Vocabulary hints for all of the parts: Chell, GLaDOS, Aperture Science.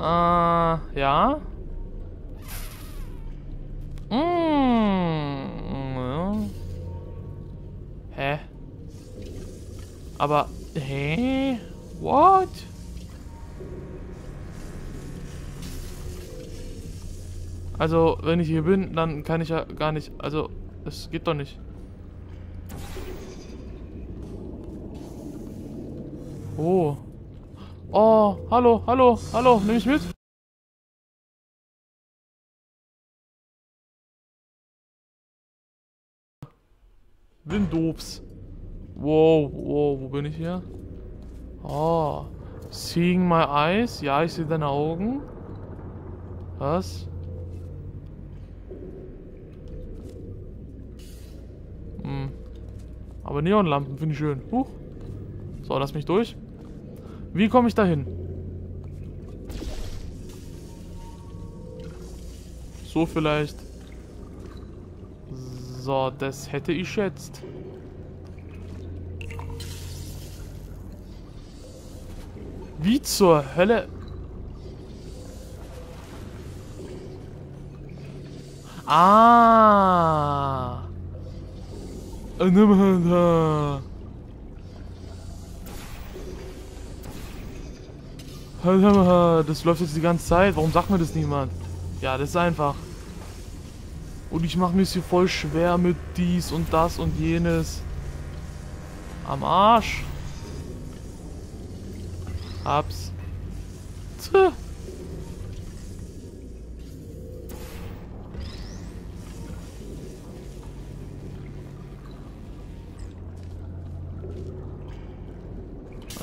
Ja. Ja. Hä? Aber, hä? What? Also, wenn ich hier bin, dann kann ich ja gar nicht. Also, das geht doch nicht. Oh. Oh, hallo, hallo, hallo. Nimm mich mit? Bin doops. Wow, wow, wo bin ich hier? Oh. Seeing my eyes? Ja, ich sehe deine Augen. Was? Aber Neonlampen finde ich schön. Huch. So, lass mich durch. Wie komme ich da hin? So vielleicht. So, das hätte ich jetzt. Wie zur Hölle? Ah! Das läuft jetzt die ganze Zeit. Warum sagt mir das niemand? Ja, das ist einfach. Und ich mache mir es hier voll schwer mit dies und das und jenes. Am Arsch. Hab's. Tja.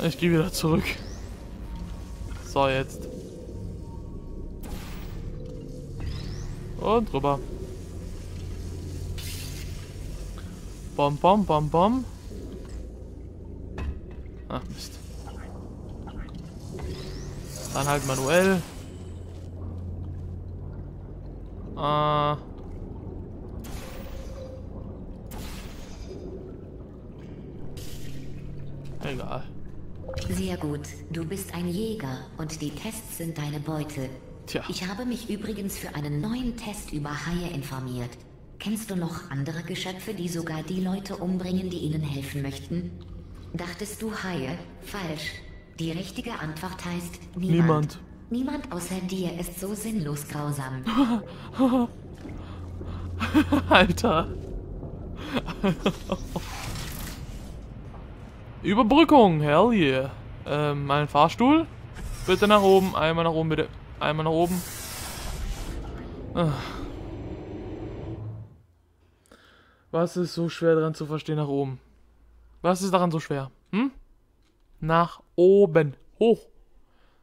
Ich gehe wieder zurück. So, jetzt. Und rüber. Bom, bom, bom, bom. Ach, Mist. Dann halt manuell. Egal. Sehr gut. Du bist ein Jäger und die Tests sind deine Beute. Tja. Ich habe mich übrigens für einen neuen Test über Haie informiert. Kennst du noch andere Geschöpfe, die sogar die Leute umbringen, die ihnen helfen möchten? Dachtest du Haie? Falsch. Die richtige Antwort heißt niemand. Niemand außer dir ist so sinnlos grausam. Alter. Überbrückung, hell yeah. Mein Fahrstuhl? Bitte nach oben, einmal nach oben, bitte. Einmal nach oben. Ach. Was ist so schwer daran zu verstehen, nach oben? Was ist daran so schwer? Hm? Nach oben. Hoch.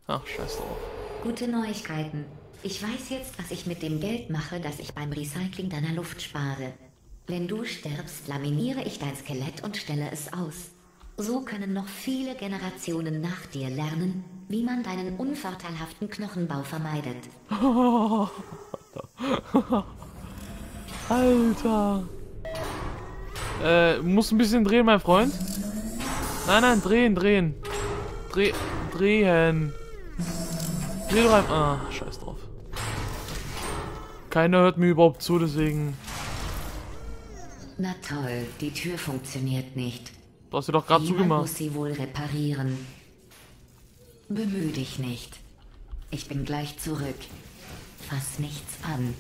Ach, scheiß drauf. Gute Neuigkeiten. Ich weiß jetzt, was ich mit dem Geld mache, das ich beim Recycling deiner Luft spare. Wenn du stirbst, laminiere ich dein Skelett und stelle es aus. So können noch viele Generationen nach dir lernen, wie man deinen unvorteilhaften Knochenbau vermeidet. Alter. Muss ein bisschen drehen, mein Freund. Nein, nein, drehen, drehen. Drehen. Dreh doch einfach. Ah, scheiß drauf. Keiner hört mir überhaupt zu, deswegen. Na toll, die Tür funktioniert nicht. Du hast sie doch gerade zugemacht. Ich muss sie wohl reparieren. Bemühe dich nicht. Ich bin gleich zurück. Fass nichts an.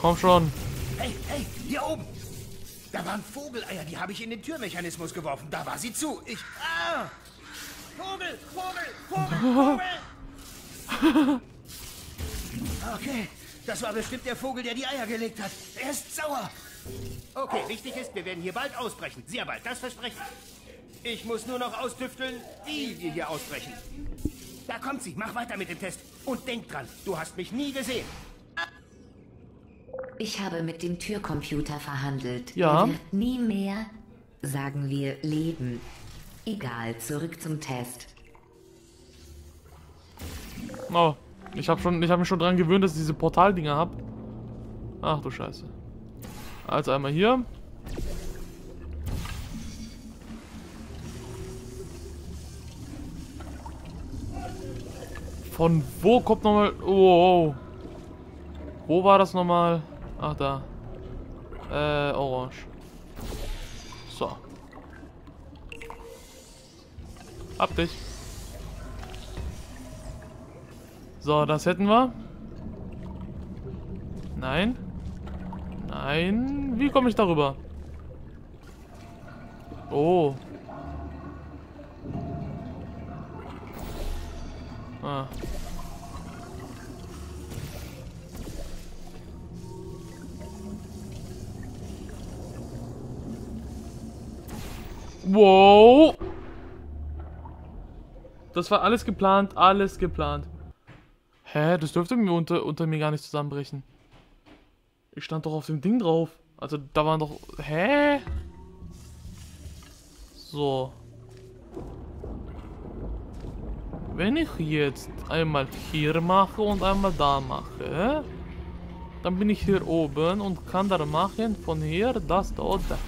Komm schon. Hey, hey, hier oben. Da waren Vogeleier, die habe ich in den Türmechanismus geworfen. Da war sie zu. Ich... Ah! Vogel, Vogel, Vogel, Vogel! Okay, das war bestimmt der Vogel, der die Eier gelegt hat. Er ist sauer. Okay, wichtig ist, wir werden hier bald ausbrechen. Sehr bald, das verspreche ich. Ich muss nur noch austüfteln, wie wir hier ausbrechen. Da kommt sie, mach weiter mit dem Test. Und denk dran, du hast mich nie gesehen. Ich habe mit dem Türcomputer verhandelt. Ja. Er wird nie mehr, sagen wir, leben. Egal, zurück zum Test. Oh, ich hab mich schon dran gewöhnt, dass ich diese Portaldinger habe. Ach du Scheiße. Also einmal hier. Von wo kommt nochmal... Oh, oh. Wo war das nochmal? Ach, da. Orange. So. Hab dich. So, das hätten wir. Nein. Nein. Wie komme ich darüber? Oh. Ah. Wow. Das war alles geplant, alles geplant. Hä, das dürfte mir unter mir gar nicht zusammenbrechen. Ich stand doch auf dem Ding drauf. Also da waren doch... Hä? So. Wenn ich jetzt einmal hier mache und einmal da mache, dann bin ich hier oben und kann da machen von hier das da oder.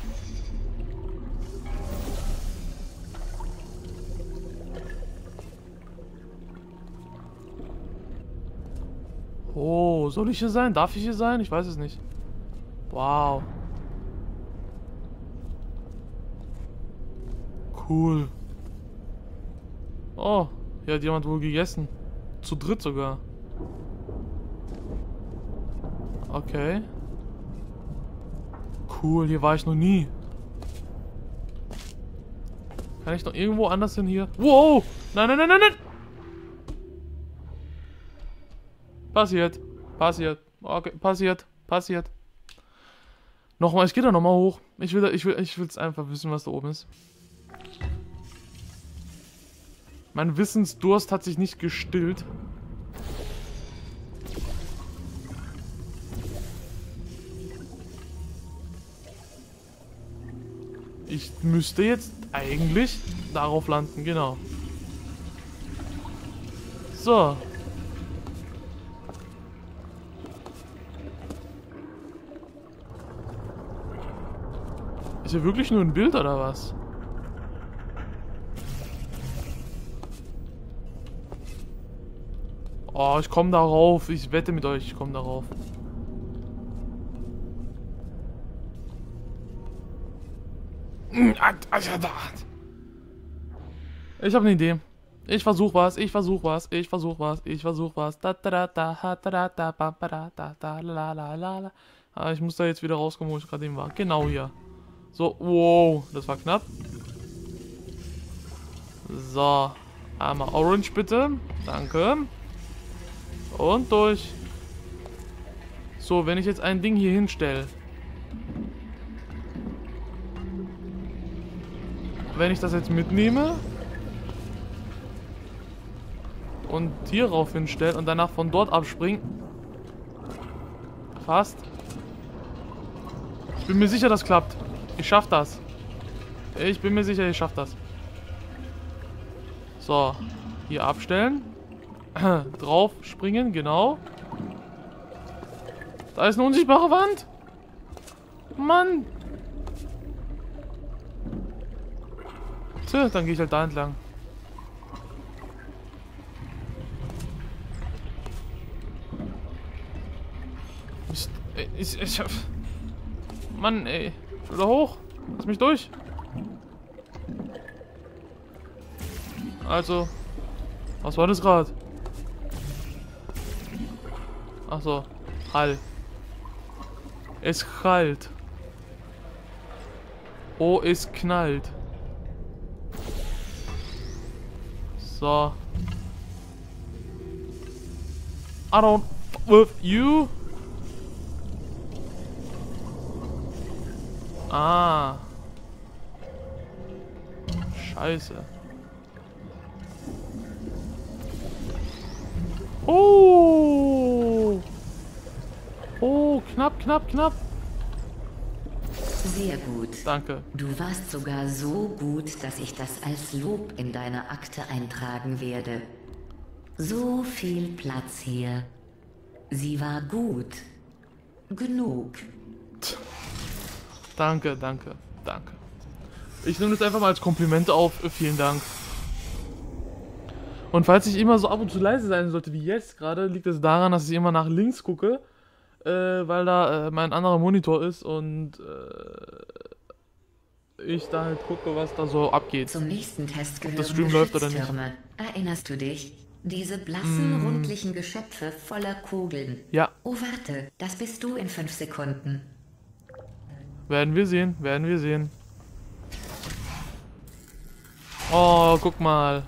Oh, soll ich hier sein? Darf ich hier sein? Ich weiß es nicht. Wow. Cool. Oh. Hier hat jemand wohl gegessen. Zu dritt sogar. Okay. Cool, hier war ich noch nie. Kann ich noch irgendwo anders hin hier? Wow! Nein, nein, nein, nein, nein! Passiert. Passiert. Okay, passiert. Passiert. Nochmal, ich gehe da nochmal hoch. Ich will's einfach wissen, was da oben ist. Mein Wissensdurst hat sich nicht gestillt. Ich müsste jetzt eigentlich darauf landen, genau. So. Ist hier wirklich nur ein Bild oder was? Oh, ich komme darauf. Ich wette mit euch, ich komme darauf. Ich habe eine Idee. Ich versuche was, ich versuche was, ich versuche was, ich versuche was. Ich muss da jetzt wieder rauskommen, wo ich gerade eben war. Genau hier. So, wow, das war knapp. So, einmal Orange bitte. Danke. Und durch. So, wenn ich jetzt ein Ding hier hinstelle. Wenn ich das jetzt mitnehme. Und hier rauf hinstelle und danach von dort abspringen. Fast. Ich bin mir sicher, das klappt. Ich schaff das. Ich bin mir sicher, ich schaff das. So. Hier abstellen. Drauf springen, genau. Da ist eine unsichtbare Wand. Mann. Tja, dann gehe ich halt da entlang. Mist, ey, ich hab... Mann, ey. Ich will da hoch. Lass mich durch. Also. Was war das gerade? Achso, Hall. Es halt. Oh, es knallt. So. I don't f with you. Ah. Scheiße. Oh. Oh, knapp, knapp, knapp. Sehr gut. Danke. Du warst sogar so gut, dass ich das als Lob in deine Akte eintragen werde. So viel Platz hier. Sie war gut. Genug. Danke, danke, danke. Ich nehme das einfach mal als Kompliment auf. Vielen Dank. Und falls ich immer so ab und zu leise sein sollte wie jetzt gerade, liegt es daran, dass ich immer nach links gucke, weil da mein anderer Monitor ist und ich da halt gucke, was da so abgeht. Zum nächsten Test gehören das Stream läuft oder nicht. Erinnerst du dich? Diese blassen, rundlichen Geschöpfe voller Kugeln. Ja. Oh, warte, das bist du in 5 Sekunden. Werden wir sehen, werden wir sehen. Oh, guck mal.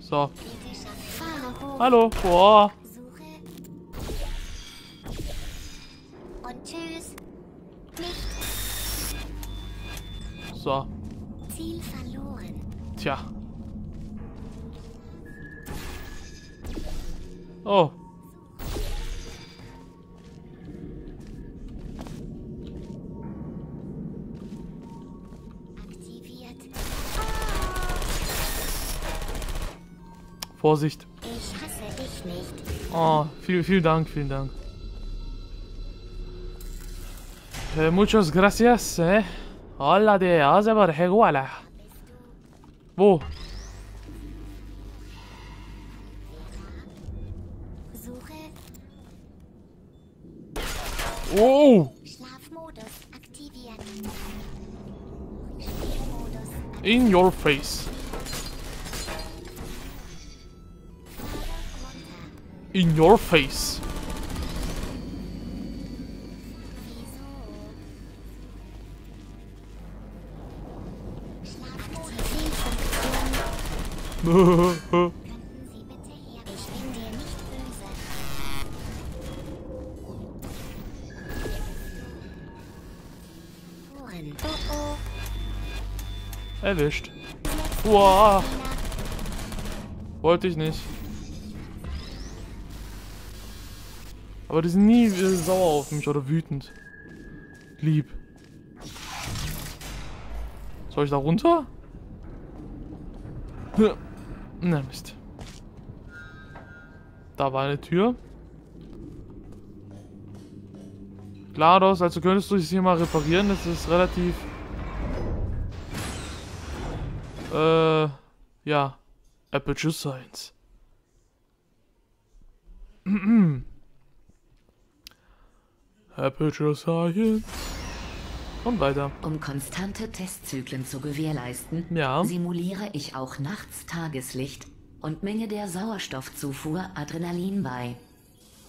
So. Hallo. Boah. So. Tja. Oh. Vorsicht. Ich hasse dich nicht. Oh, vielen Dank, vielen Dank. Muchas gracias, eh? Hola de Azebar Heguala. Wo? Oh! Schlafmodus aktiviert. In your face. In your face. Erwischt. Wow. Wollte ich nicht. Aber die sind nie sauer auf mich oder wütend. Lieb. Soll ich da runter? Na Mist. Da war eine Tür. GLaDOS, also könntest du dich hier mal reparieren. Das ist relativ... ja. Aperture Science. Aperture Science. Und weiter. Um konstante Testzyklen zu gewährleisten, simuliere ich auch nachts Tageslicht und menge der Sauerstoffzufuhr Adrenalin bei.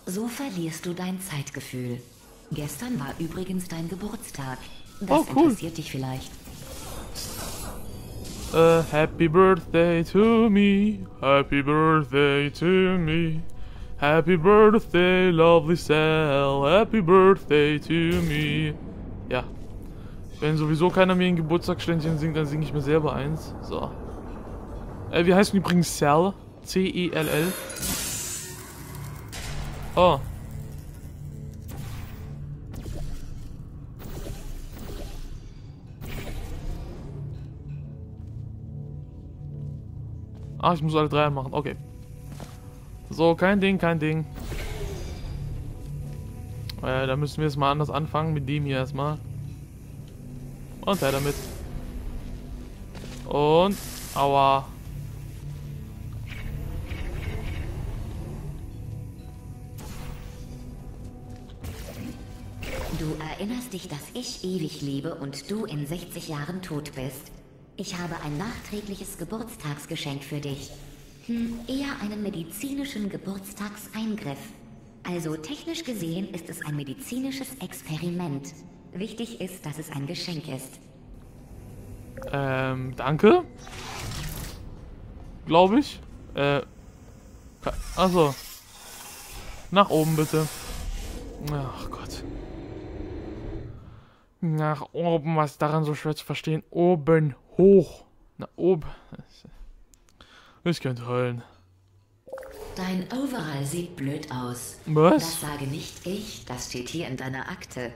So verlierst du dein Zeitgefühl. Gestern war übrigens dein Geburtstag. Das interessiert dich vielleicht. Happy birthday to me. Happy birthday to me. Happy birthday, lovely Chell. Happy birthday to me. Ja. Wenn sowieso keiner mir ein Geburtstagsständchen singt, dann singe ich mir selber eins. So. Wir heißen übrigens Chell. C-E-L-L. Oh. Ah, ich muss alle 3 anmachen. Okay. So, kein Ding, kein Ding. Da müssen wir jetzt mal anders anfangen. Mit dem hier erstmal. Und her damit. Und... Aua. Du erinnerst dich, dass ich ewig lebe und du in 60 Jahren tot bist. Ich habe ein nachträgliches Geburtstagsgeschenk für dich. Eher einen medizinischen Geburtstagseingriff. Also technisch gesehen ist es ein medizinisches Experiment. Wichtig ist, dass es ein Geschenk ist. Danke. Glaube ich. Also. Nach oben bitte. Ach Gott. Nach oben, was daran so schwer zu verstehen. Oben hoch. Na oben. Ich könnte heulen. Dein Overall sieht blöd aus. Was? Das sage nicht ich, das steht hier in deiner Akte.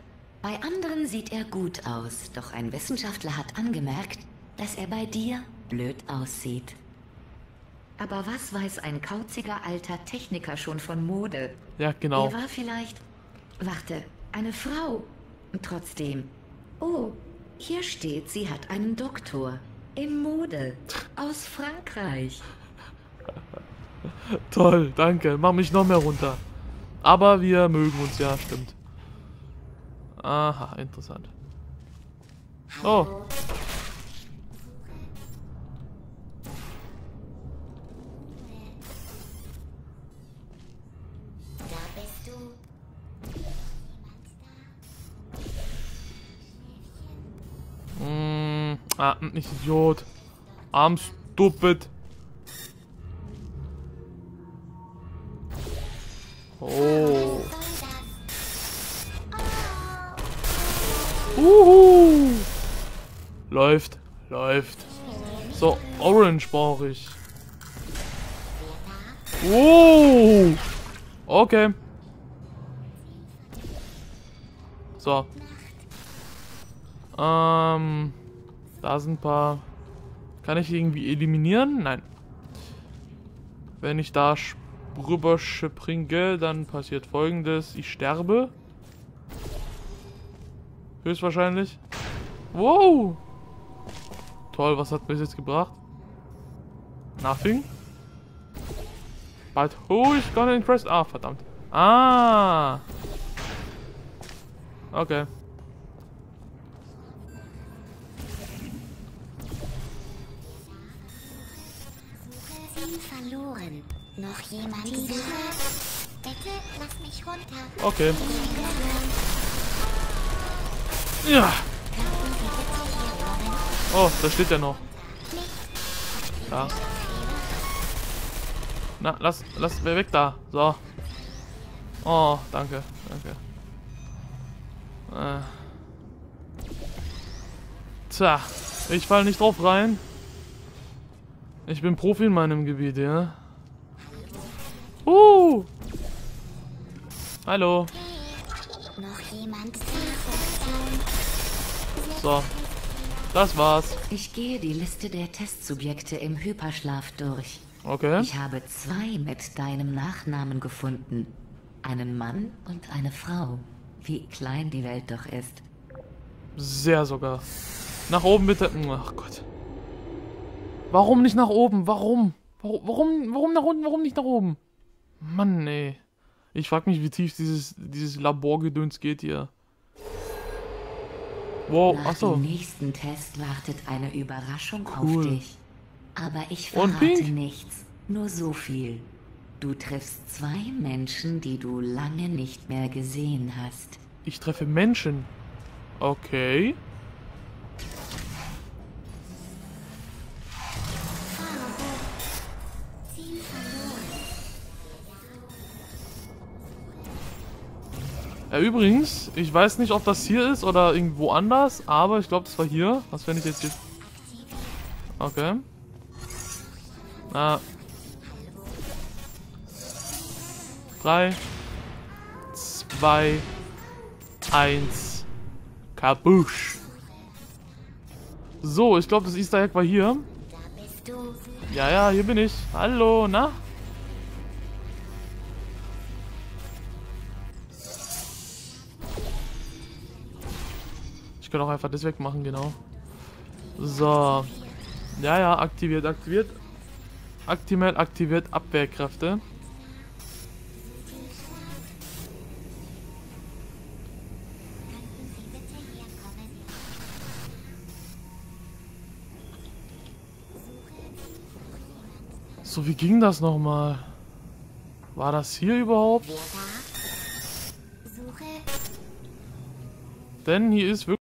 Bei anderen sieht er gut aus, doch ein Wissenschaftler hat angemerkt, dass er bei dir blöd aussieht. Aber was weiß ein kauziger alter Techniker schon von Mode? Ja, genau. Er war vielleicht... Warte, eine Frau. Trotzdem. Oh, hier steht, sie hat einen Doktor. In Mode. Aus Frankreich. Toll, danke. Mach mich noch mehr runter. Aber wir mögen uns, ja, stimmt. Aha, interessant. Oh. Nicht Idiot. I'm stupid. Oh. Uhu. Läuft, läuft. So, Orange brauche ich. Oh. Okay. So. Da sind ein paar. Kann ich irgendwie eliminieren? Nein. Wenn ich da rüber springe, dann passiert Folgendes. Ich sterbe. Höchstwahrscheinlich. Wow. Toll, was hat mir das jetzt gebracht? Nothing. But who is gonna impress? Ah, verdammt. Ah. Okay. Verloren. Noch jemand? Bitte lass mich runter. Okay. Ja. Oh, da steht ja noch. Da. Na, lass mir weg da. So. Oh, danke. Danke. Tja, ich falle nicht drauf rein. Ich bin Profi in meinem Gebiet, ja. Hallo. So. Das war's. Ich gehe die Liste der Testsubjekte im Hyperschlaf durch. Okay. Ich habe 2 mit deinem Nachnamen gefunden. Einen Mann und eine Frau. Wie klein die Welt doch ist. Sehr sogar. Nach oben bitte. Ach Gott. Warum nicht nach oben? Warum nach unten? Warum nicht nach oben? Mann, ey. Ich frag mich, wie tief dieses Laborgedöns geht hier. Wow, achso. Nach dem nächsten Test wartet eine Überraschung auf dich. Aber ich verrate nichts. Nur so viel. Du triffst 2 Menschen, die du lange nicht mehr gesehen hast. Ich treffe Menschen? Okay. Ja, übrigens, ich weiß nicht, ob das hier ist oder irgendwo anders, aber ich glaube, das war hier. Was, wenn ich jetzt hier... Okay. Na. 3, 2, 1. Kabusch. So, ich glaube, das Easter Egg war hier. Ja, ja, hier bin ich. Hallo, na? Ich kann auch einfach das wegmachen, genau. So. Ja, ja, aktiviert, aktiviert. Aktiviert, aktiviert Abwehrkräfte. So, wie ging das nochmal? War das hier überhaupt? Denn hier ist wirklich...